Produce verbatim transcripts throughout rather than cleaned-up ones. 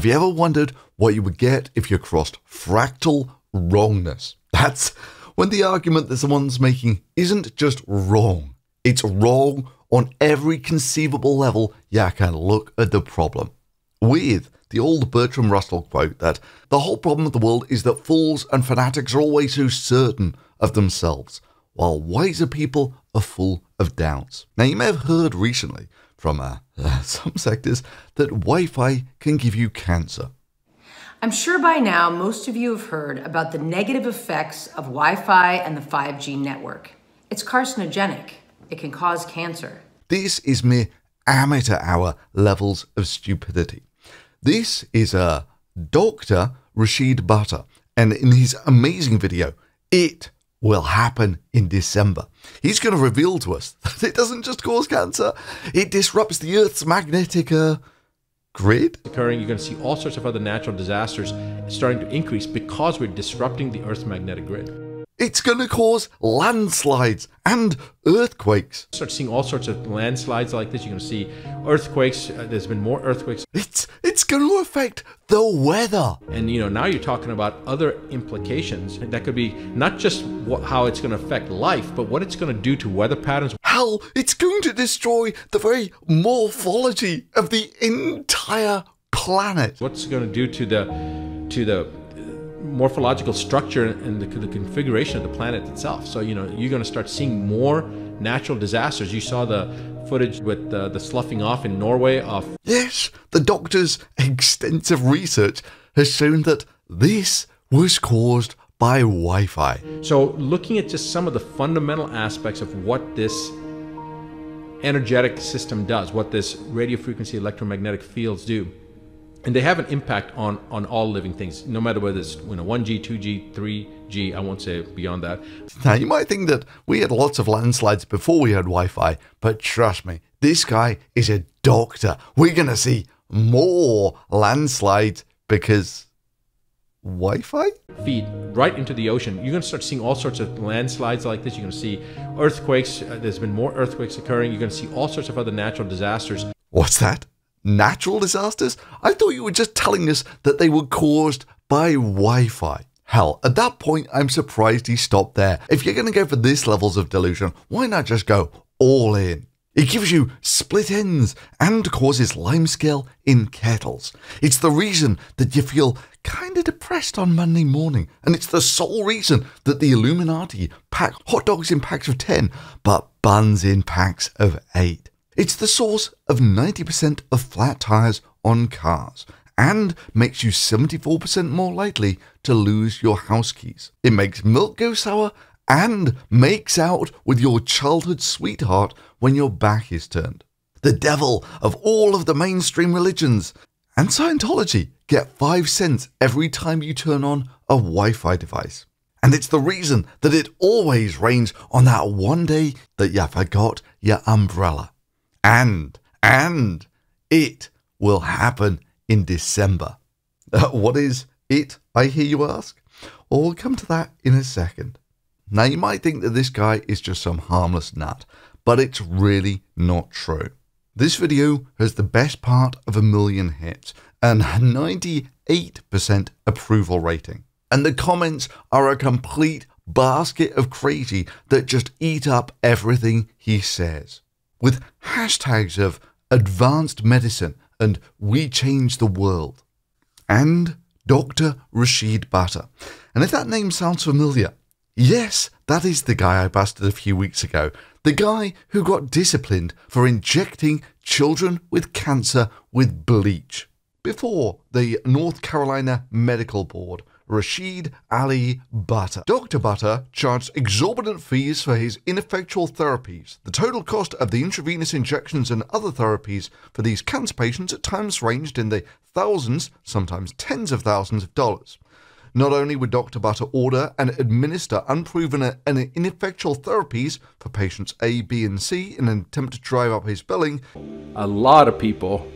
Have you ever wondered what you would get if you crossed fractal wrongness? That's when the argument that someone's making isn't just wrong, it's wrong on every conceivable level. Yeah, can look at the problem. With the old Bertrand Russell quote that the whole problem of the world is that fools and fanatics are always so certain of themselves, while wiser people are full of doubts. Now, you may have heard recently from uh, uh, some sectors that Wi-Fi can give you cancer. I'm sure by now most of you have heard about the negative effects of Wi-Fi and the five G network. It's carcinogenic. It can cause cancer. This is mere amateur hour levels of stupidity. This is uh, Doctor Rashid Buttar, and in his amazing video, It Will Happen in December, he's going to reveal to us that it doesn't just cause cancer, it disrupts the Earth's magnetic uh, grid. Occurring, you're going to see all sorts of other natural disasters starting to increase because we're disrupting the Earth's magnetic grid. It's going to cause landslides and earthquakes. Start seeing all sorts of landslides like this. You're going to see earthquakes. Uh, there's been more earthquakes. It's it's going to affect the weather. And you know, now you're talking about other implications that could be not just what, how it's going to affect life, but what it's going to do to weather patterns. Hell, it's going to destroy the very morphology of the entire planet. What's it going to do to the to the morphological structure and the, the configuration of the planet itself. So, you know, you're going to start seeing more natural disasters. You saw the footage with the, the sloughing off in Norway off. Yes, the doctor's extensive research has shown that this was caused by Wi-Fi. So looking at just some of the fundamental aspects of what this energetic system does, what this radio frequency electromagnetic fields do, and they have an impact on, on all living things, no matter whether it's you know, one G, two G, three G, I won't say beyond that. Now, you might think that we had lots of landslides before we had Wi-Fi, but trust me, this guy is a doctor. We're going to see more landslides because Wi-Fi? Feed right into the ocean. You're going to start seeing all sorts of landslides like this. You're going to see earthquakes. Uh, there's been more earthquakes occurring. You're going to see all sorts of other natural disasters. What's that? Natural disasters? I thought you were just telling us that they were caused by Wi-Fi. Hell, at that point, I'm surprised he stopped there. If you're going to go for this levels of delusion, why not just go all in? It gives you split ends and causes limescale in kettles. It's the reason that you feel kind of depressed on Monday morning, and it's the sole reason that the Illuminati pack hot dogs in packs of ten, but buns in packs of eight. It's the source of ninety percent of flat tires on cars and makes you seventy-four percent more likely to lose your house keys. It makes milk go sour and makes out with your childhood sweetheart when your back is turned. The devil of all of the mainstream religions and Scientology get five cents every time you turn on a Wi-Fi device. And it's the reason that it always rains on that one day that you forgot your umbrella. And, and, it will happen in December. Uh, what is it, I hear you ask? Well, we'll come to that in a second. Now, you might think that this guy is just some harmless nut, but it's really not true. This video has the best part of a million hits and ninety-eight percent approval rating. And the comments are a complete basket of crazy that just eat up everything he says, with hashtags of advanced medicine and we change the world, and Doctor Rashid Buttar. And if that name sounds familiar, yes, that is the guy I busted a few weeks ago, the guy who got disciplined for injecting children with cancer with bleach. Before the North Carolina Medical Board, Rashid Ali Buttar. Doctor Buttar charged exorbitant fees for his ineffectual therapies. The total cost of the intravenous injections and other therapies for these cancer patients at times ranged in the thousands, sometimes tens of thousands of dollars. Not only would Doctor Buttar order and administer unproven and ineffectual therapies for patients A, B, and C in an attempt to drive up his billing. A lot of people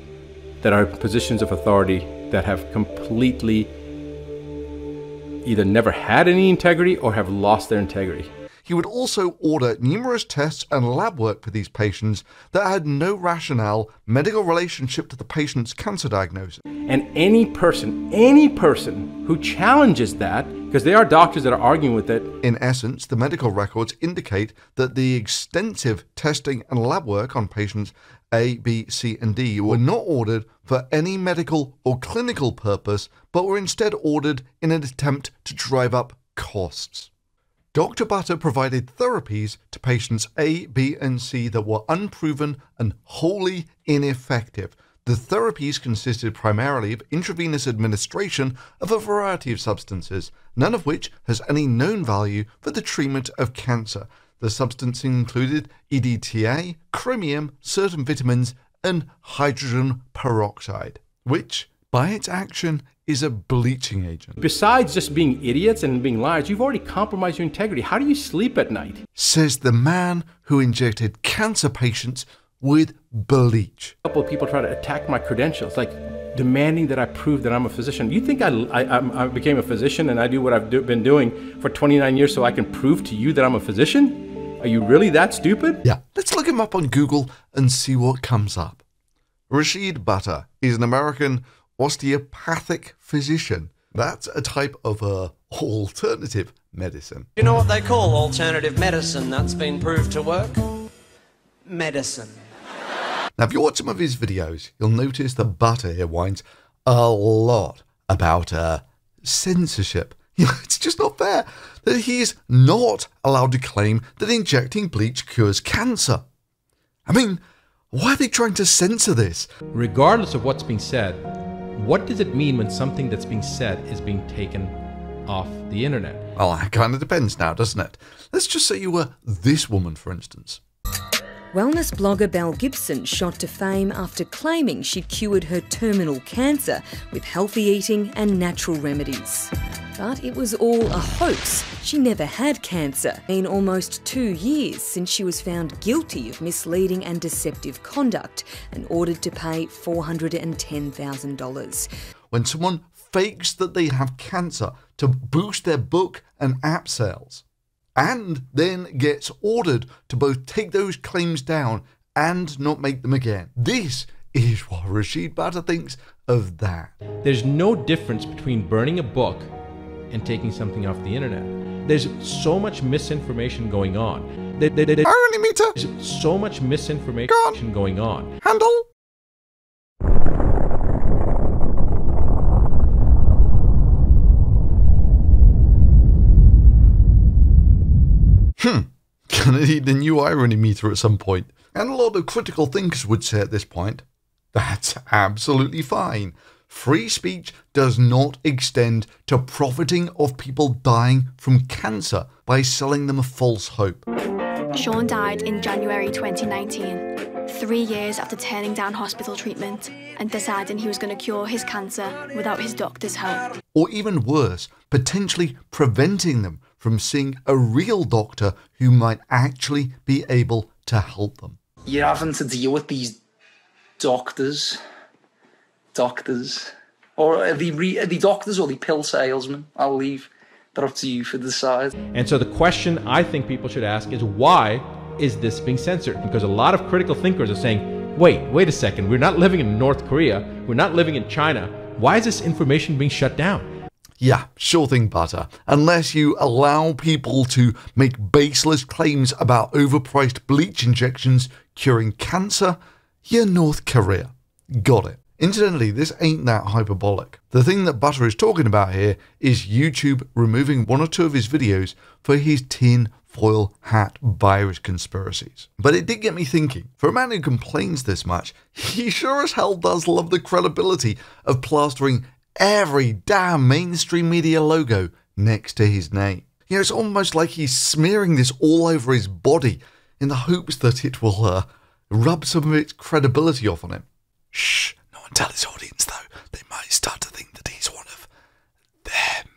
that are in positions of authority that have completely either never had any integrity or have lost their integrity. he would also order numerous tests and lab work for these patients that had no rationale medical relationship to the patient's cancer diagnosis. And any person, any person who challenges that, because there are doctors that are arguing with it. In essence, the medical records indicate that the extensive testing and lab work on patients A, B, C, and D were not ordered for any medical or clinical purpose, but were instead ordered in an attempt to drive up costs. Doctor Buttar provided therapies to patients A, B, and C that were unproven and wholly ineffective. The therapies consisted primarily of intravenous administration of a variety of substances, none of which has any known value for the treatment of cancer. The substances included E D T A, chromium, certain vitamins, and hydrogen peroxide, which, by its action, is a bleaching agent. Besides just being idiots and being liars, you've already compromised your integrity. How do you sleep at night? Says the man who injected cancer patients with bleach. A couple of people try to attack my credentials, like demanding that I prove that I'm a physician. You think I, I, I became a physician and I do what I've do, been doing for twenty-nine years so I can prove to you that I'm a physician? Are you really that stupid? Yeah, let's look him up on Google and see what comes up. Rashid Buttar is an American osteopathic physician. That's a type of uh, alternative medicine. You know what they call alternative medicine that's been proved to work? Medicine. Now, if you watch some of his videos, you'll notice that Buttar here whines a lot about uh, censorship. You know, it's just not fair that he is not allowed to claim that injecting bleach cures cancer. I mean, why are they trying to censor this? Regardless of what's being said, what does it mean when something that's being said is being taken off the internet? Well, that kind of depends now, doesn't it? Let's just say you were this woman, for instance. Wellness blogger Belle Gibson shot to fame after claiming she'd cured her terminal cancer with healthy eating and natural remedies. But it was all a hoax. She never had cancer. It's been almost two years since she was found guilty of misleading and deceptive conduct and ordered to pay four hundred ten thousand dollars. When someone fakes that they have cancer to boost their book and app sales, and then gets ordered to both take those claims down and not make them again. This is what Rashid Buttar thinks of that. There's no difference between burning a book and taking something off the internet. There's so much misinformation going on. There, there, there, Irony meter. There's so much misinformation God. going on. Handle. Hmm, gonna need a new irony meter at some point. And a lot of critical thinkers would say at this point, that's absolutely fine. Free speech does not extend to profiting off people dying from cancer by selling them a false hope. Sean died in January twenty nineteen, three years after turning down hospital treatment and deciding he was going to cure his cancer without his doctor's help. Or even worse, potentially preventing them from seeing a real doctor who might actually be able to help them. You're having to deal with these doctors, doctors, or are they, re are they doctors or the pill salesmen? I'll leave that up to you to decide. And so the question I think people should ask is, why is this being censored? Because a lot of critical thinkers are saying, wait, wait a second, we're not living in North Korea, we're not living in China, why is this information being shut down? Yeah, sure thing, Buttar. Unless you allow people to make baseless claims about overpriced bleach injections curing cancer, you're North Korea. Got it. Incidentally, this ain't that hyperbolic. The thing that Buttar is talking about here is YouTube removing one or two of his videos for his tin foil hat virus conspiracies. But it did get me thinking, for a man who complains this much, he sure as hell does love the credibility of plastering every damn mainstream media logo next to his name. You know, it's almost like he's smearing this all over his body in the hopes that it will uh, rub some of its credibility off on him. Shh, no one tell his audience though. They might start to think that he's one of them.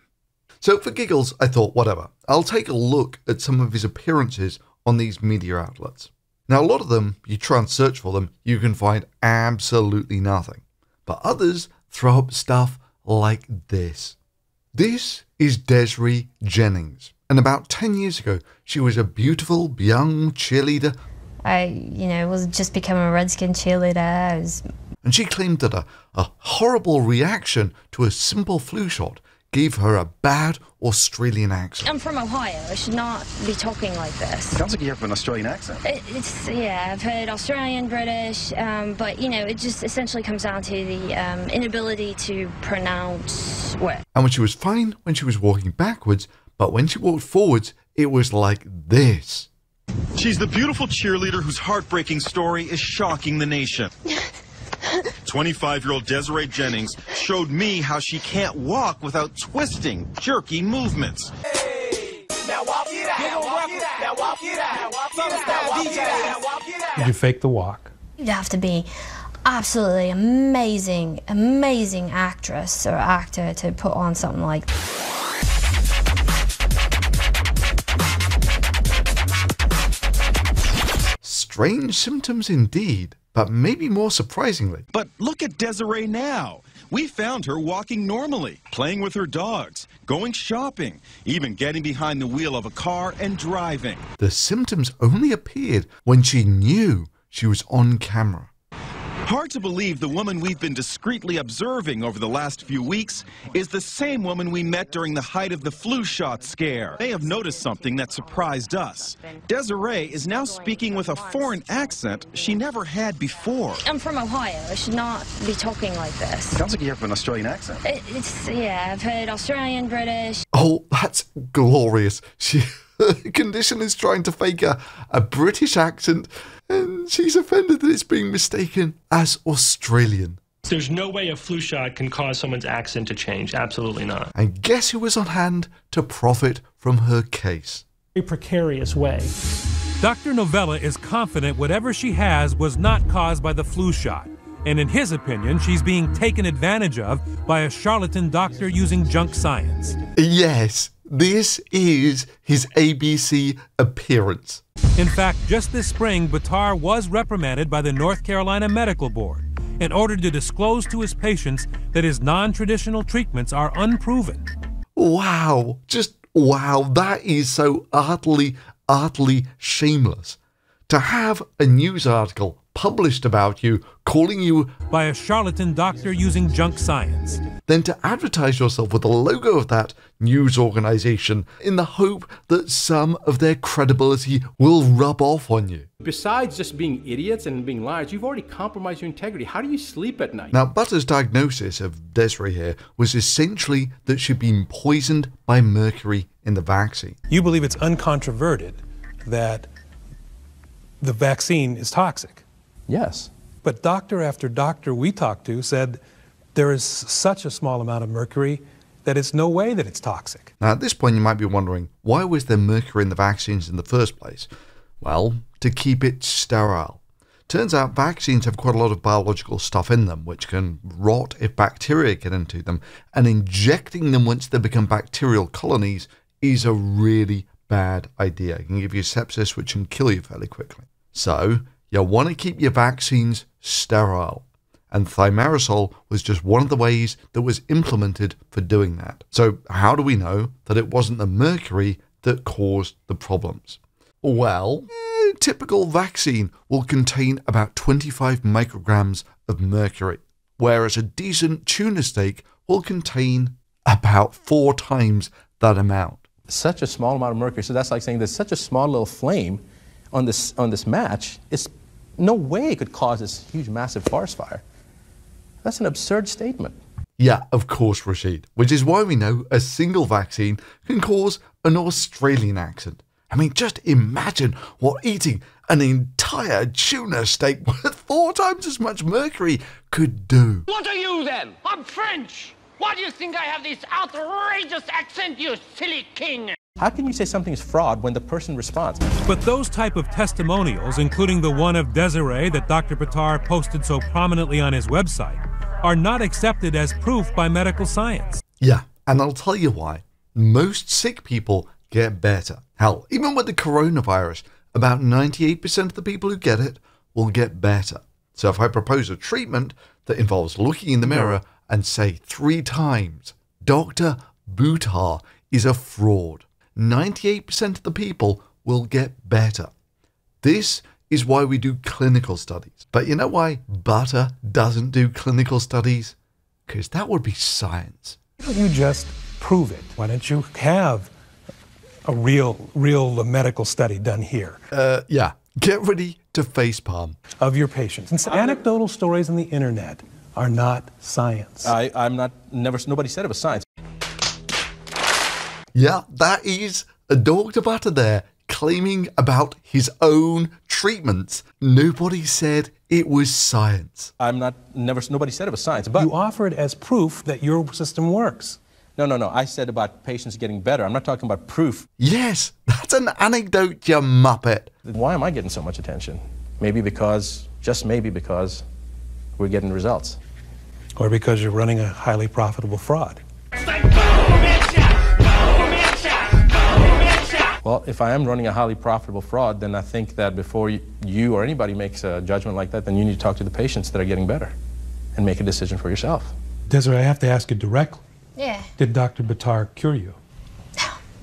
So for giggles, I thought, whatever. I'll take a look at some of his appearances on these media outlets. Now, a lot of them, you try and search for them, you can find absolutely nothing. But others throw up stuff like this. This is Desiree Jennings. And about ten years ago, she was a beautiful, young cheerleader. I, you know, was just becoming a Redskin cheerleader. I was... And she claimed that a, a horrible reaction to a simple flu shot gave her a bad Australian accent. I'm from Ohio. I should not be talking like this. It sounds like you have an Australian accent. It, it's, yeah, I've heard Australian, British, um, but, you know, it just essentially comes down to the um, inability to pronounce words. And when she was fine when she was walking backwards, but when she walked forwards, it was like this. She's the beautiful cheerleader whose heartbreaking story is shocking the nation. twenty-five-year-old Desiree Jennings showed me how she can't walk without twisting, jerky movements. Did you fake the walk? You'd have to be absolutely amazing, amazing actress or actor to put on something like that. Strange symptoms indeed, but maybe more surprisingly. But look at Desiree now. We found her walking normally, playing with her dogs, going shopping, even getting behind the wheel of a car and driving. The symptoms only appeared when she knew she was on camera. Hard to believe the woman we've been discreetly observing over the last few weeks is the same woman we met during the height of the flu shot scare. They have noticed something that surprised us. Desiree is now speaking with a foreign accent she never had before. I'm from Ohio. I should not be talking like this. Sounds like you have an Australian accent. It, it's, yeah, I've heard Australian, British. Oh, that's glorious. She, her condition is trying to fake a, a British accent. And she's offended that it's being mistaken as Australian. There's no way a flu shot can cause someone's accent to change. Absolutely not. And guess who was on hand to profit from her case? A precarious way. Doctor Novella is confident whatever she has was not caused by the flu shot. And in his opinion, she's being taken advantage of by a charlatan doctor using junk science. Yes, this is his A B C appearance. In fact, just this spring, Buttar was reprimanded by the North Carolina Medical Board in order to disclose to his patients that his non-traditional treatments are unproven. Wow, just wow, that is so utterly, utterly shameless. To have a news article published about you, calling you by a charlatan doctor using junk science. Then to advertise yourself with the logo of that news organization in the hope that some of their credibility will rub off on you. Besides just being idiots and being liars, you've already compromised your integrity. How do you sleep at night? Now, Buttar's diagnosis of Desiree here was essentially that she'd been poisoned by mercury in the vaccine. You believe it's uncontroverted that the vaccine is toxic. Yes. But doctor after doctor we talked to said there is such a small amount of mercury that it's no way that it's toxic. Now at this point you might be wondering, why was there mercury in the vaccines in the first place? Well, to keep it sterile. Turns out vaccines have quite a lot of biological stuff in them which can rot if bacteria get into them, and injecting them once they become bacterial colonies is a really bad idea. It can give you sepsis which can kill you fairly quickly. So, you want to keep your vaccines sterile, and thimerosal was just one of the ways that was implemented for doing that. So how do we know that it wasn't the mercury that caused the problems? Well, a typical vaccine will contain about twenty-five micrograms of mercury, whereas a decent tuna steak will contain about four times that amount. Such a small amount of mercury, so that's like saying there's such a small little flame on this, on this match, it's no way it could cause this huge, massive forest fire. That's an absurd statement. Yeah, of course, Rashid. Which is why we know a single vaccine can cause an Australian accent. I mean, just imagine what eating an entire tuna steak with four times as much mercury could do. What are you then? I'm French. Why do you think I have this outrageous accent, you silly king? How can you say something is fraud when the person responds? But those type of testimonials, including the one of Desiree that Doctor Buttar posted so prominently on his website, are not accepted as proof by medical science. Yeah, and I'll tell you why. Most sick people get better. Hell, even with the coronavirus, about ninety-eight percent of the people who get it will get better. So if I propose a treatment that involves looking in the mirror and say three times, Doctor Buttar is a fraud. ninety-eight percent of the people will get better. This is why we do clinical studies. But you know why butter doesn't do clinical studies? Because that would be science. You just prove it. Why don't you have a real, real medical study done here? Uh, yeah. Get ready to facepalm. Of your patients. Since anecdotal stories on the internet are not science. I, I'm not, never, nobody said it was science. Yeah, that is a Doctor Butter there, claiming about his own treatments. Nobody said it was science. I'm not, never, nobody said it was science, but... You offer it as proof that your system works. No, no, no, I said about patients getting better. I'm not talking about proof. Yes, that's an anecdote, you muppet. Why am I getting so much attention? Maybe because, just maybe because, we're getting results. Or because you're running a highly profitable fraud. Well, if I am running a highly profitable fraud, then I think that before you or anybody makes a judgment like that, then you need to talk to the patients that are getting better and make a decision for yourself. Desiree, I have to ask you directly. Yeah. Did Doctor Buttar cure you?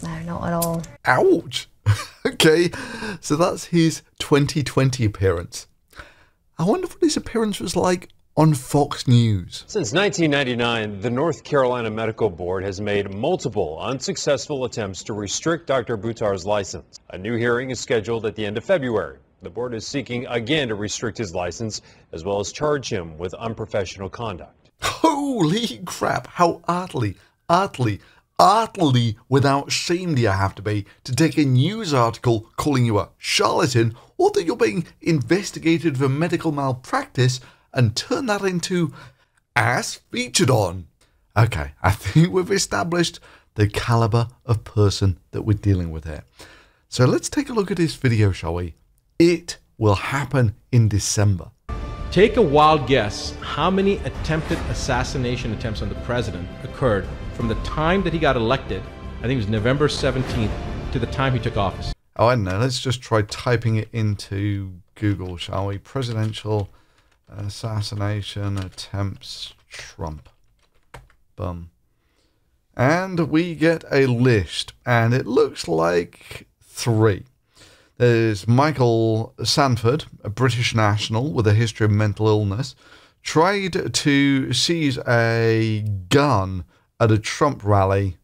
No, not at all. Ouch. Okay, so that's his twenty twenty appearance. I wonder what his appearance was like on Fox News. Since nineteen ninety-nine, the North Carolina Medical Board has made multiple unsuccessful attempts to restrict Doctor Buttar's license. A new hearing is scheduled at the end of February. The board is seeking again to restrict his license, as well as charge him with unprofessional conduct. Holy crap, how utterly, utterly, utterly without shame do you have to be to take a news article calling you a charlatan, or that you're being investigated for medical malpractice, and turn that into as featured on. Okay, I think we've established the caliber of person that we're dealing with here. So let's take a look at this video, shall we? It will happen in December. Take a wild guess how many attempted assassination attempts on the president occurred from the time that he got elected, I think it was November seventeenth, to the time he took office. Oh, I don't know, let's just try typing it into Google, shall we? Presidential assassination attempts Trump. Bum. And we get a list, and it looks like three. There's Michael Sanford, a British national with a history of mental illness, tried to seize a gun at a Trump rally.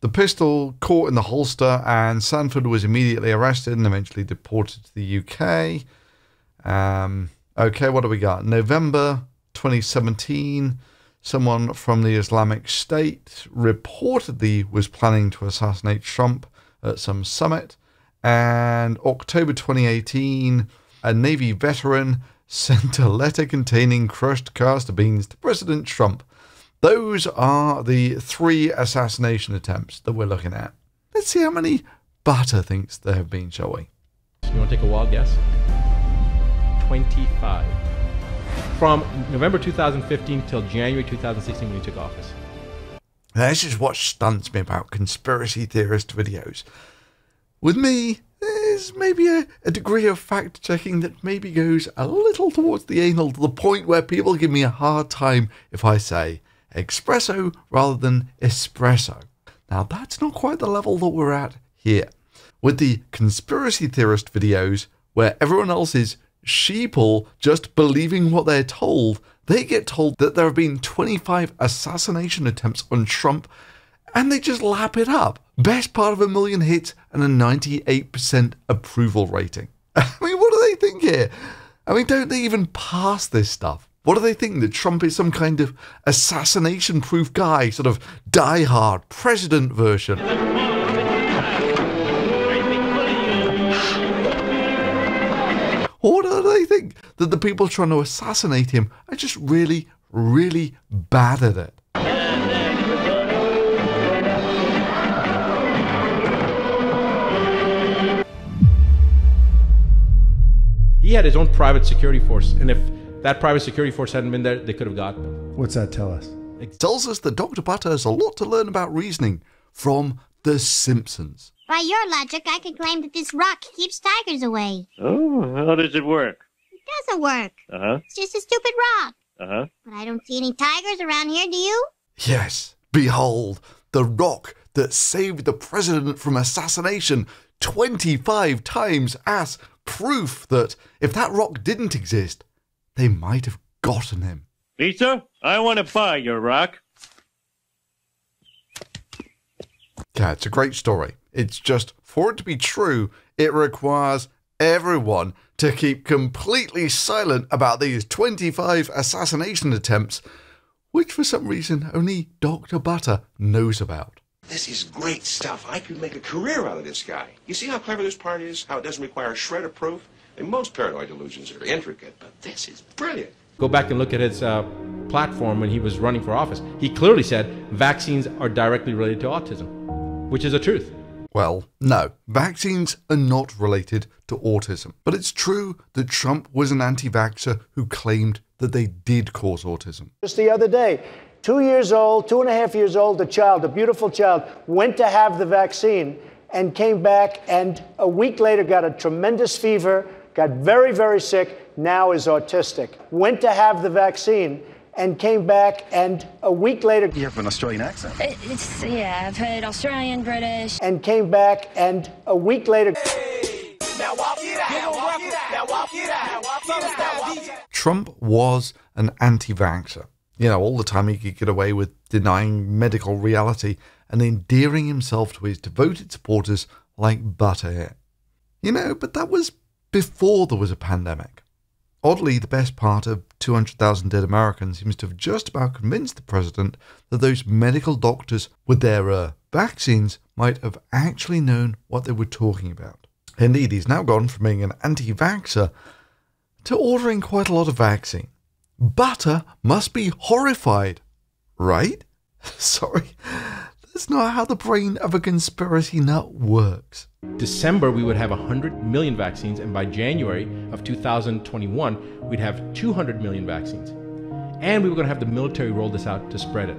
The pistol caught in the holster, and Sanford was immediately arrested and eventually deported to the U K. Um... Okay, what do we got? November twenty seventeen, someone from the Islamic State reportedly was planning to assassinate Trump at some summit. And October twenty eighteen, a Navy veteran sent a letter containing crushed castor beans to President Trump. Those are the three assassination attempts that we're looking at. Let's see how many Butter thinks there have been, shall we? You want to take a wild guess? twenty-five. From November two thousand fifteen till January two thousand sixteen when he took office. Now, this is what stunts me about conspiracy theorist videos. With me, there's maybe a, a degree of fact-checking that maybe goes a little towards the anal, to the point where people give me a hard time if I say espresso rather than espresso. Now, that's not quite the level that we're at here. With the conspiracy theorist videos, where everyone else is sheeple just believing what they're told, they get told that there have been twenty-five assassination attempts on Trump, and they just lap it up. Best part of a million hits and a ninety-eight percent approval rating. I mean, what do they think here? I mean, don't they even pass this stuff? What do they think, that Trump is some kind of assassination-proof guy, sort of die-hard president version? Or do they think that the people trying to assassinate him are just really, really bad at it? He had his own private security force, and if that private security force hadn't been there, they could have gotten him. What's that tell us? It tells us that Doctor Butter has a lot to learn about reasoning from The Simpsons. By your logic, I could claim that this rock keeps tigers away. Oh, how does it work? It doesn't work. Uh-huh. It's just a stupid rock. Uh-huh. But I don't see any tigers around here, do you? Yes. Behold, the rock that saved the president from assassination twenty-five times as proof that if that rock didn't exist, they might have gotten him. Lisa, I want to buy your rock. Yeah, it's a great story. It's just, for it to be true, it requires everyone to keep completely silent about these twenty-five assassination attempts, which for some reason only Doctor Buttar knows about. This is great stuff. I could make a career out of this guy. You see how clever this part is? How it doesn't require a shred of proof? And most paranoid delusions are intricate, but this is brilliant. Go back and look at his uh, platform when he was running for office. He clearly said vaccines are directly related to autism, which is a truth. Well, no, vaccines are not related to autism. But it's true that Trump was an anti-vaxxer who claimed that they did cause autism. Just the other day, two years old, two and a half years old, a child, a beautiful child, went to have the vaccine and came back and a week later got a tremendous fever, got very, very sick, now is autistic. Went to have the vaccine and came back and a week later... You have an Australian accent. It's, yeah, I've heard Australian, British. And came back and a week later... Hey, now walk it out, now walk it out, now walk it out, now walk it out. Trump was an anti-vaxxer. You know, all the time he could get away with denying medical reality and endearing himself to his devoted supporters like Buttar here. You know, but that was before there was a pandemic. Oddly, the best part of two hundred thousand dead Americans seems to have just about convinced the president that those medical doctors with their uh, vaccines might have actually known what they were talking about. Indeed, he's now gone from being an anti-vaxxer to ordering quite a lot of vaccine. Buttar must be horrified, right? Sorry, that's not how the brain of a conspiracy nut works. December, we would have one hundred million vaccines, and by January of two thousand twenty-one, we'd have two hundred million vaccines. And we were going to have the military roll this out to spread it.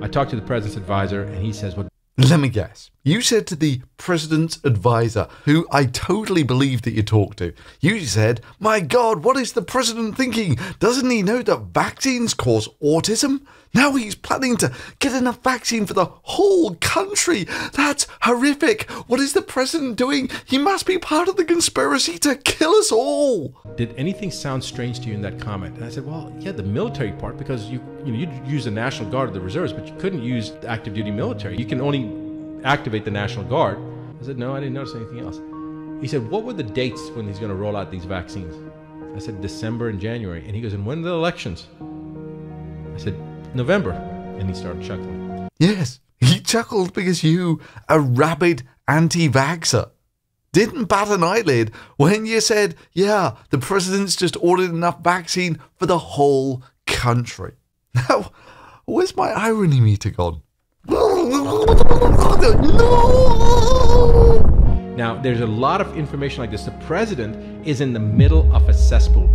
I talked to the president's advisor, and he says... Well, let me guess. You said to the president's advisor, who I totally believe that you talked to, you said, my God, what is the president thinking? Doesn't he know that vaccines cause autism? Now he's planning to get enough vaccine for the whole country. That's horrific. What is the president doing? He must be part of the conspiracy to kill us all. Did anything sound strange to you in that comment? And I said, well, yeah, the military part, because you, you know, you'd use the National Guard or the reserves, but you couldn't use active duty military. You can only activate the National Guard. I said, no, I didn't notice anything else. He said, what were the dates when he's going to roll out these vaccines? I said, December and January. And he goes, and when are the elections? I said, November. And he started chuckling. Yes, he chuckled because you, a rabid anti-vaxxer, didn't bat an eyelid when you said, yeah, the president's just ordered enough vaccine for the whole country. Now, where's my irony meter gone? No! Now, there's a lot of information like this. The president is in the middle of a cesspool.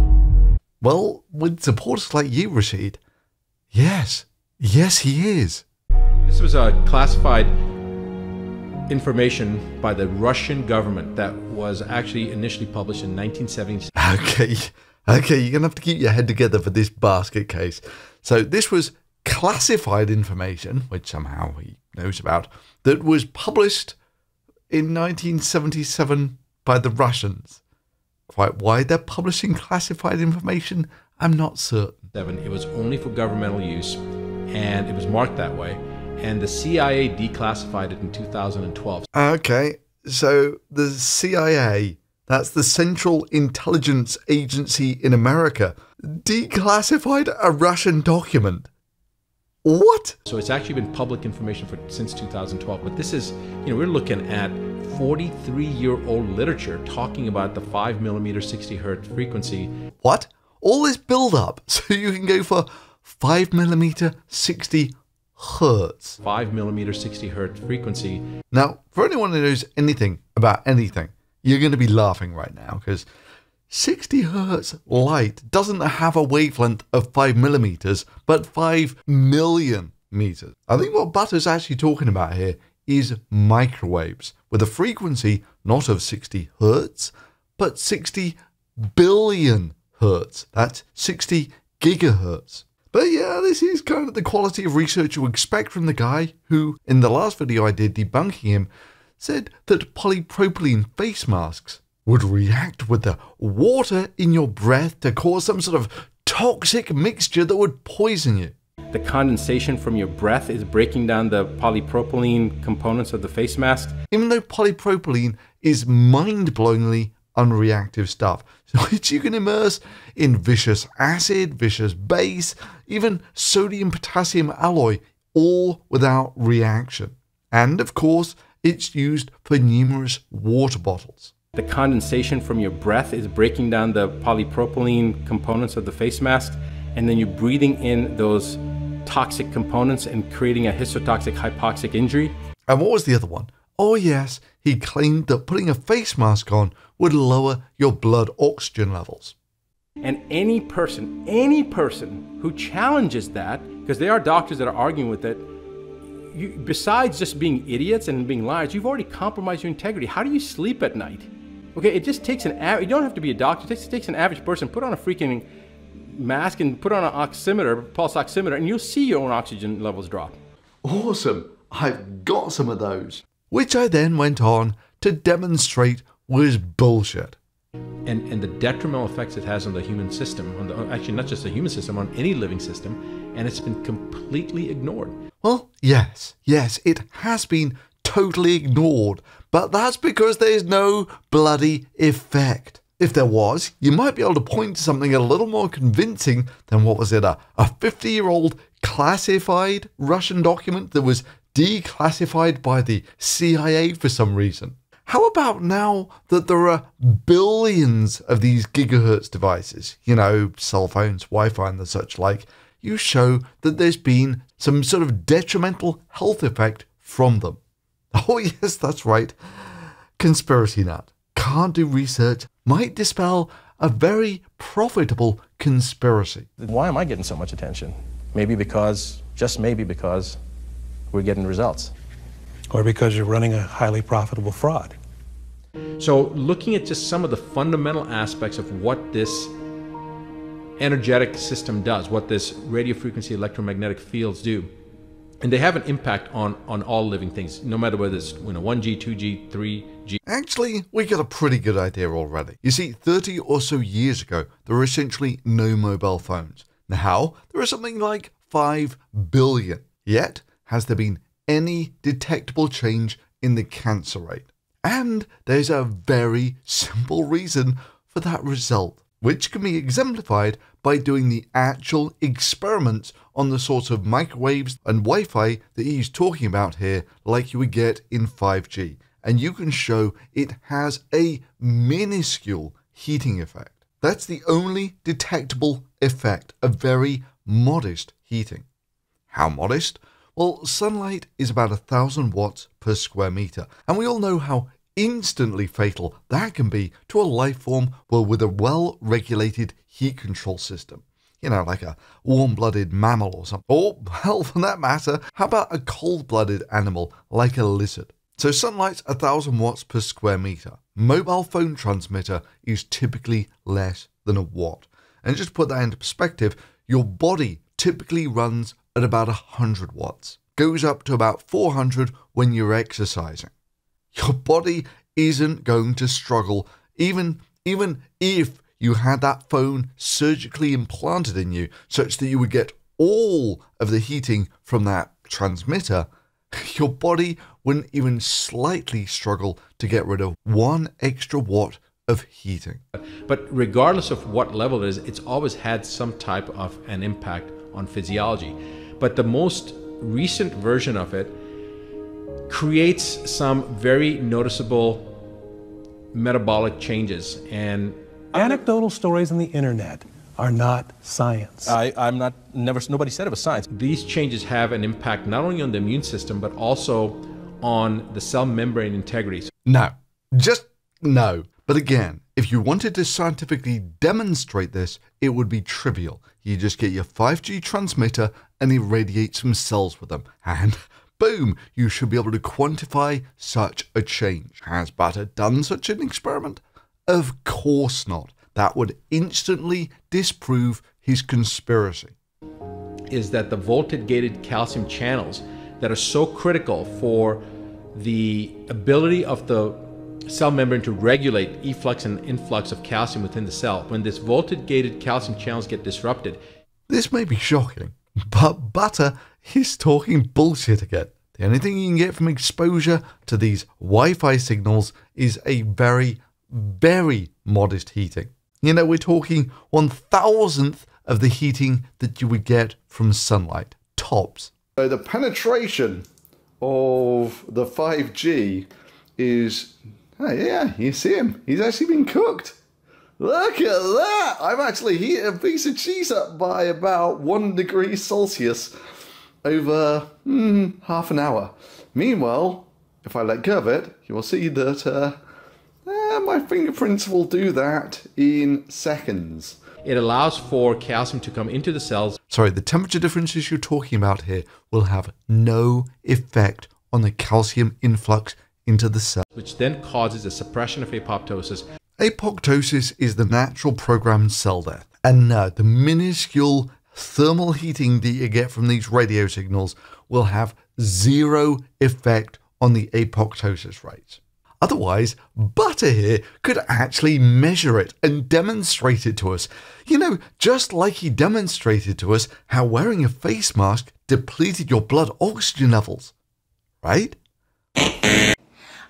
Well, with supporters like you, Rashid, Yes. Yes, he is. This was a classified information by the Russian government that was actually initially published in nineteen seventy. Okay. Okay, you're going to have to keep your head together for this basket case. So this was classified information, which somehow he knows about, that was published in nineteen seventy-seven by the Russians. Quite why they're publishing classified information, I'm not certain. It was only for governmental use, and it was marked that way, and the C I A declassified it in two thousand twelve. Okay, so the C I A, that's the Central Intelligence Agency in America, declassified a Russian document. What? So it's actually been public information for since two thousand twelve, but this is, you know, we're looking at forty-three-year-old literature talking about the five millimeter sixty hertz frequency. What? All this build-up so you can go for five millimeter sixty hertz. five millimeter sixty hertz frequency. Now, for anyone who knows anything about anything, you're going to be laughing right now because sixty hertz light doesn't have a wavelength of five millimeters, but five million meters. I think what Buttar's actually talking about here is microwaves with a frequency not of sixty hertz, but sixty billion hertz. That's sixty gigahertz. But yeah, this is kind of the quality of research you expect from the guy who, in the last video I did debunking him, said that polypropylene face masks would react with the water in your breath to cause some sort of toxic mixture that would poison you. The condensation from your breath is breaking down the polypropylene components of the face mask. Even though polypropylene is mind-blowingly unreactive stuff, which you can immerse in vicious acid, vicious base, even sodium-potassium alloy, all without reaction. And of course, it's used for numerous water bottles. The condensation from your breath is breaking down the polypropylene components of the face mask, and then you're breathing in those toxic components and creating a histotoxic hypoxic injury. And what was the other one? Oh yes, he claimed that putting a face mask on would lower your blood oxygen levels. And any person, any person who challenges that, because there are doctors that are arguing with it, you, besides just being idiots and being liars, you've already compromised your integrity. How do you sleep at night? Okay, it just takes an average, you don't have to be a doctor, it just takes an average person, put on a freaking mask and put on an oximeter, pulse oximeter, and you'll see your own oxygen levels drop. Awesome, I've got some of those. Which I then went on to demonstrate was bullshit. And, and the detrimental effects it has on the human system, on the, actually not just the human system, on any living system, and it's been completely ignored. Well, yes, yes, it has been totally ignored, but that's because there's no bloody effect. If there was, you might be able to point to something a little more convincing than what was it, a fifty-year-old classified Russian document that was declassified by the C I A for some reason. How about now that there are billions of these gigahertz devices, you know, cell phones, Wi-Fi and the such like, you show that there's been some sort of detrimental health effect from them. Oh yes, that's right. Conspiracy nut. Can't do research might dispel a very profitable conspiracy. Why am I getting so much attention? Maybe because, just maybe because, we're getting results. Or because you're running a highly profitable fraud. So looking at just some of the fundamental aspects of what this energetic system does, what this radio frequency electromagnetic fields do, and they have an impact on, on all living things, no matter whether it's you know, one G, two G, three G. Actually, we got a pretty good idea already. You see, thirty or so years ago, there were essentially no mobile phones. Now, there are something like five billion. Yet, has there been any detectable change in the cancer rate? And there's a very simple reason for that result, which can be exemplified by doing the actual experiments on the sorts of microwaves and Wi-Fi that he's talking about here, like you would get in five G. And you can show it has a minuscule heating effect. That's the only detectable effect, a very modest heating. How modest? Well, sunlight is about one thousand watts per square meter, and we all know how instantly fatal that can be to a life form with a well-regulated heat control system. You know, like a warm-blooded mammal or something. Or, well, for that matter, how about a cold-blooded animal like a lizard? So sunlight's one thousand watts per square meter. Mobile phone transmitter is typically less than a watt. And just to put that into perspective, your body typically runs at about one hundred watts, goes up to about four hundred when you're exercising. Your body isn't going to struggle, even, even if you had that phone surgically implanted in you, such that you would get all of the heating from that transmitter. Your body wouldn't even slightly struggle to get rid of one extra watt of heating. But regardless of what level it is, it's always had some type of an impact on physiology. But the most recent version of it creates some very noticeable metabolic changes. And anecdotal stories on the internet are not science. I, I'm not, never, nobody said it was science. These changes have an impact not only on the immune system, but also on the cell membrane integrity. No, just no. But again, if you wanted to scientifically demonstrate this, it would be trivial. You just get your five G transmitter and irradiate some cells with them, and boom, you should be able to quantify such a change. Has Butter done such an experiment? Of course not. That would instantly disprove his conspiracy. is that the voltage-gated calcium channels that are so critical for the ability of the cell membrane to regulate efflux and influx of calcium within the cell, when this voltage-gated calcium channels get disrupted. This may be shocking, but Butter is talking bullshit again. The only thing you can get from exposure to these Wi-Fi signals is a very, very modest heating. You know, we're talking one thousandth of the heating that you would get from sunlight, tops. So the penetration of the five G is, oh yeah, you see him, he's actually been cooked. Look at that! I've actually heated a piece of cheese up by about one degree Celsius over mm, half an hour. Meanwhile, if I let go of it, you will see that uh, eh, my fingerprints will do that in seconds. It allows for calcium to come into the cells. Sorry, the temperature differences you're talking about here will have no effect on the calcium influx into the cell, which then causes a suppression of apoptosis. Apoptosis is the natural programmed cell death. And no, the minuscule thermal heating that you get from these radio signals will have zero effect on the apoptosis rates. Otherwise, Butter here could actually measure it and demonstrate it to us. You know, just like he demonstrated to us how wearing a face mask depleted your blood oxygen levels, right?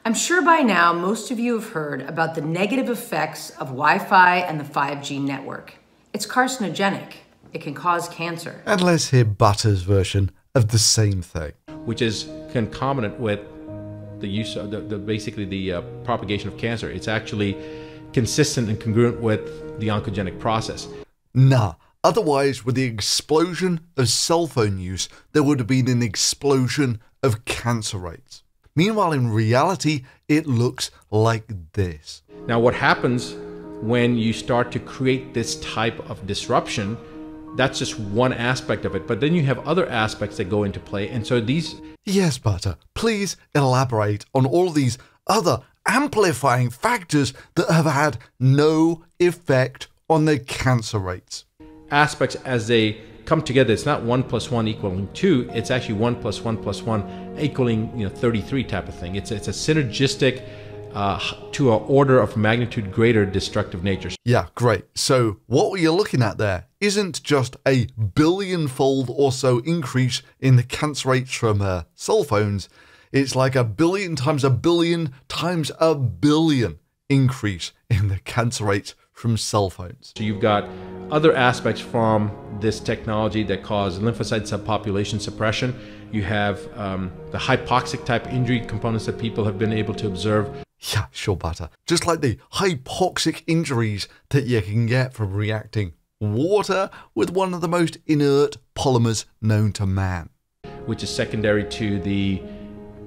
I'm sure by now most of you have heard about the negative effects of Wi-Fi and the five G network. It's carcinogenic. It can cause cancer. And let's hear Butter's version of the same thing, which is concomitant with the use of the, the basically the uh, propagation of cancer. It's actually consistent and congruent with the oncogenic process. Nah. Otherwise, with the explosion of cell phone use, there would have been an explosion of cancer rates. Meanwhile, in reality, it looks like this. Now, what happens when you start to create this type of disruption, that's just one aspect of it, but then you have other aspects that go into play, and so these... Yes, Butter, please elaborate on all these other amplifying factors that have had no effect on the cancer rates. Aspects as they come together, it's not one plus one equaling two, it's actually one plus one plus one equaling, you know, thirty-three type of thing. It's, it's a synergistic, uh, to an order of magnitude greater destructive nature. Yeah, great. So what you're looking at there isn't just a billion-fold or so increase in the cancer rates from uh, cell phones. It's like a billion times a billion times a billion increase in the cancer rates from cell phones. So you've got other aspects from this technology that cause lymphocyte subpopulation suppression. You have um, the hypoxic type injury components that people have been able to observe. Yeah, sure, Butter. Just like the hypoxic injuries that you can get from reacting water with one of the most inert polymers known to man, which is secondary to the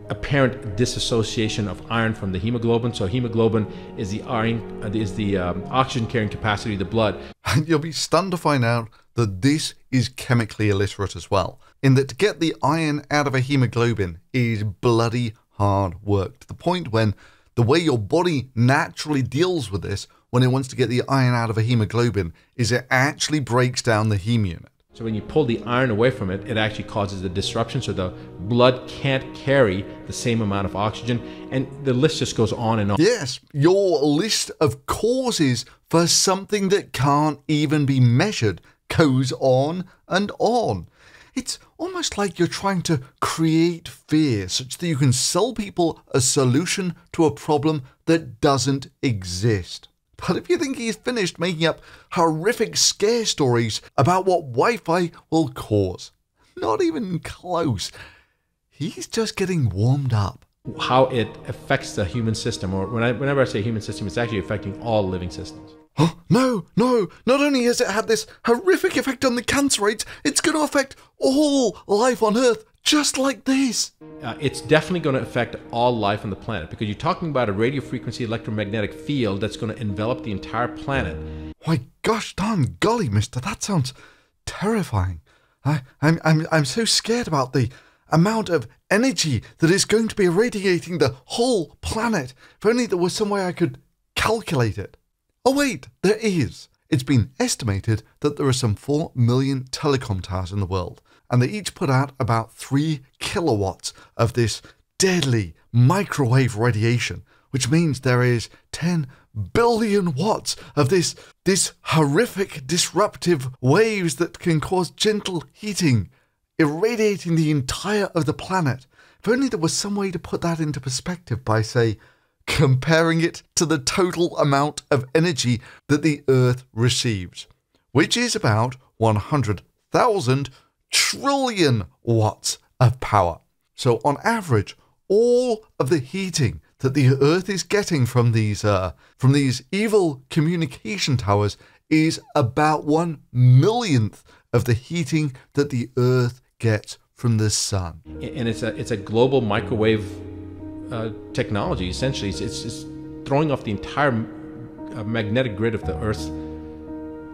apparent dissociation of iron from the hemoglobin. So hemoglobin is the iron, is the um, oxygen-carrying capacity of the blood. And you'll be stunned to find out that this is chemically illiterate as well, in that to get the iron out of a hemoglobin is bloody hard work, to the point when the way your body naturally deals with this when it wants to get the iron out of a hemoglobin is it actually breaks down the heme unit. So when you pull the iron away from it, it actually causes a disruption, so the blood can't carry the same amount of oxygen, and the list just goes on and on. Yes, your list of causes for something that can't even be measured goes on and on. It's almost like you're trying to create fear such that you can sell people a solution to a problem that doesn't exist. But if you think he's finished making up horrific scare stories about what Wi-Fi will cause, not even close. He's just getting warmed up. How it affects the human system, or when I, whenever I say human system, it's actually affecting all living systems. Oh, no, no, not only has it had this horrific effect on the cancer rates, it's going to affect all life on Earth, just like this. Uh, it's definitely going to affect all life on the planet, because you're talking about a radio frequency electromagnetic field that's going to envelop the entire planet. Why, gosh darn golly, mister, that sounds terrifying. I, I'm, I'm, I'm so scared about the amount of energy that is going to be irradiating the whole planet. If only there was some way I could calculate it. Oh wait, there is. It's been estimated that there are some four million telecom towers in the world, and they each put out about three kilowatts of this deadly microwave radiation, which means there is ten billion watts of this, this horrific disruptive waves that can cause gentle heating, irradiating the entire of the planet. If only there was some way to put that into perspective by, say, comparing it to the total amount of energy that the Earth receives, which is about one hundred thousand trillion watts of power. So on average, all of the heating that the Earth is getting from these uh, from these evil communication towers is about one millionth of the heating that the Earth gets from the sun. And it's a it's a global microwave uh, technology. Essentially, it's, it's it's throwing off the entire magnetic grid of the Earth's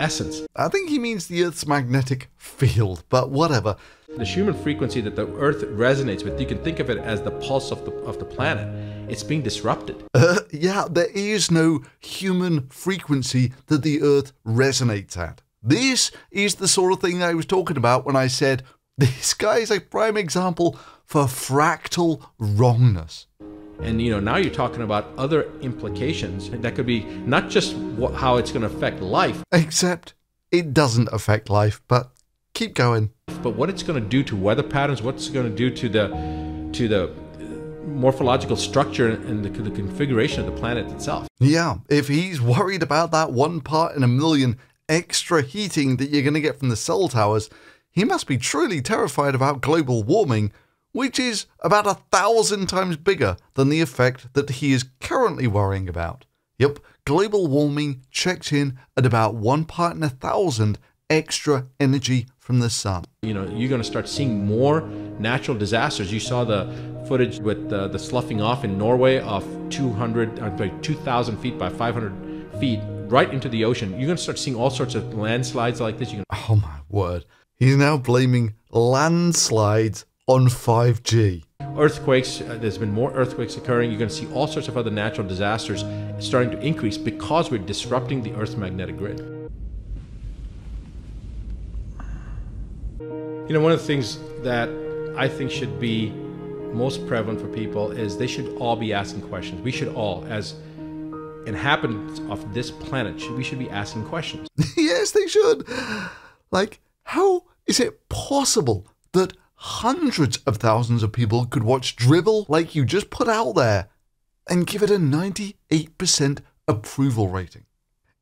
essence. I think he means the Earth's magnetic field, but whatever. The Schumann frequency that the Earth resonates with, you can think of it as the pulse of the, of the planet. It's being disrupted. Uh, yeah, there is no human frequency that the Earth resonates at. This is the sort of thing I was talking about when I said, this guy is a prime example for fractal wrongness. And, you know, now you're talking about other implications that could be not just how it's going to affect life. Except it doesn't affect life, but keep going. But what it's going to do to weather patterns, what's going to do to the to the morphological structure and the, the configuration of the planet itself. Yeah, if he's worried about that one part in a million extra heating that you're going to get from the cell towers, he must be truly terrified about global warming, which is about a thousand times bigger than the effect that he is currently worrying about. Yep, global warming checks in at about one part in a thousand extra energy from the sun. You know, you're going to start seeing more natural disasters. You saw the footage with the, the sloughing off in Norway of two thousand feet by five hundred feet right into the ocean. You're going to start seeing all sorts of landslides like this. You can... Oh my word. He's now blaming landslides on five G. Earthquakes, uh, there's been more earthquakes occurring. You're going to see all sorts of other natural disasters starting to increase because we're disrupting the Earth's magnetic grid. You know, one of the things that I think should be most prevalent for people is they should all be asking questions. We should all, as inhabitants of this planet, should, we should be asking questions. Yes, they should. Like, how is it possible that hundreds of thousands of people could watch dribble like you just put out there and give it a ninety-eight percent approval rating?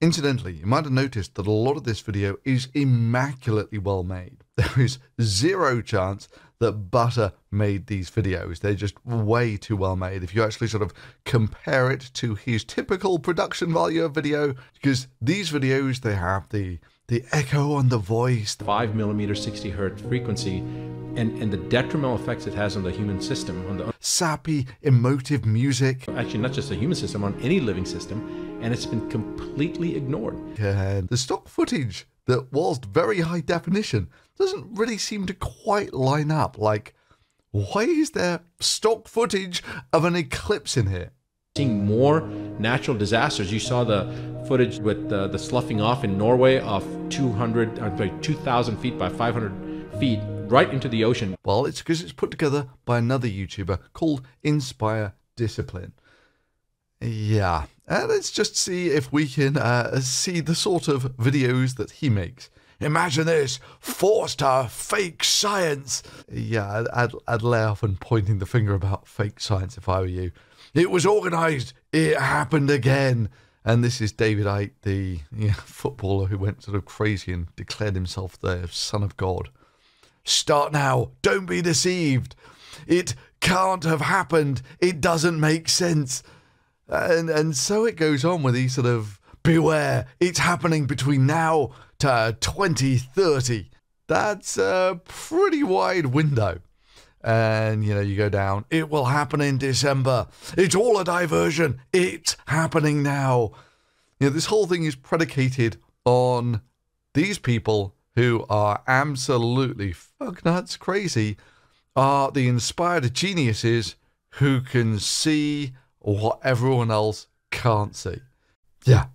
Incidentally, you might have noticed that a lot of this video is immaculately well made. There is zero chance that Butter made these videos. They're just way too well made. If you actually sort of compare it to his typical production value of video, because these videos, they have the the echo on the voice, the five millimeter sixty hertz frequency, and, and the detrimental effects it has on the human system, on the sappy, emotive music. Actually, not just the human system, on any living system, and it's been completely ignored. And the stock footage that, whilst very high definition, doesn't really seem to quite line up. Like, why is there stock footage of an eclipse in here? Seeing more natural disasters. You saw the footage with the, the sloughing off in Norway of two thousand feet by five hundred feet right into the ocean. Well, it's because it's put together by another YouTuber called Inspire Discipline. Yeah, and let's just see if we can uh, see the sort of videos that he makes. Imagine this, forced our fake science. Yeah, I'd, I'd lay off and pointing the finger about fake science if I were you. It was organised, it happened again. And this is David Icke, the yeah, footballer who went sort of crazy and declared himself the son of God. Start now, don't be deceived. It can't have happened, it doesn't make sense. And, and so it goes on with these sort of, beware, it's happening between now to twenty thirty. That's a pretty wide window. And, you know, you go down, it will happen in December. It's all a diversion. It's happening now. You know, this whole thing is predicated on these people who are absolutely fucknuts crazy, are the inspired geniuses who can see what everyone else can't see. Yeah,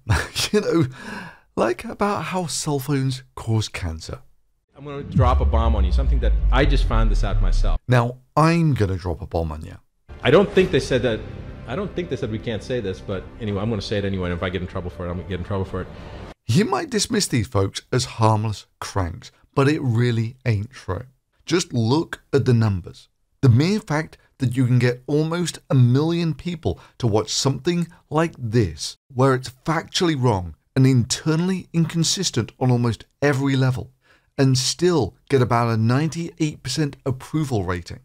you know, like about how cell phones cause cancer. I'm going to drop a bomb on you, something that I just found this out myself. Now, I'm going to drop a bomb on you. I don't think they said that. I don't think they said we can't say this, but anyway, I'm going to say it anyway, and if I get in trouble for it, I'm going to get in trouble for it. You might dismiss these folks as harmless cranks, but it really ain't true. Just look at the numbers. The mere fact that you can get almost a million people to watch something like this, where it's factually wrong and internally inconsistent on almost every level, and still get about a ninety-eight percent approval rating.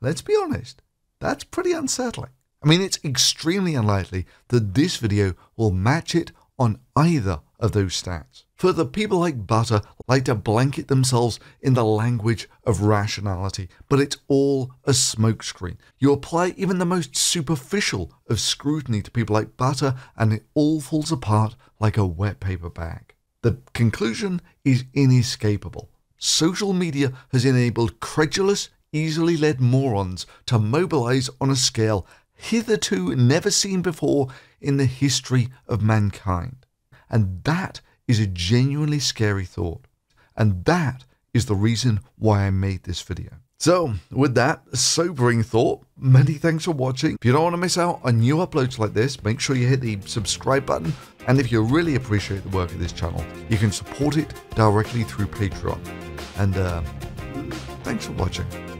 Let's be honest, that's pretty unsettling. I mean, it's extremely unlikely that this video will match it on either of those stats. Further, people like Buttar like to blanket themselves in the language of rationality, but it's all a smokescreen. You apply even the most superficial of scrutiny to people like Buttar, and it all falls apart like a wet paper bag. The conclusion is inescapable. Social media has enabled credulous, easily led morons to mobilize on a scale hitherto never seen before in the history of mankind. And that is a genuinely scary thought. And that is the reason why I made this video. So, with that sobering thought, many thanks for watching. If you don't want to miss out on new uploads like this, make sure you hit the subscribe button. And if you really appreciate the work of this channel, you can support it directly through Patreon. And uh, thanks for watching.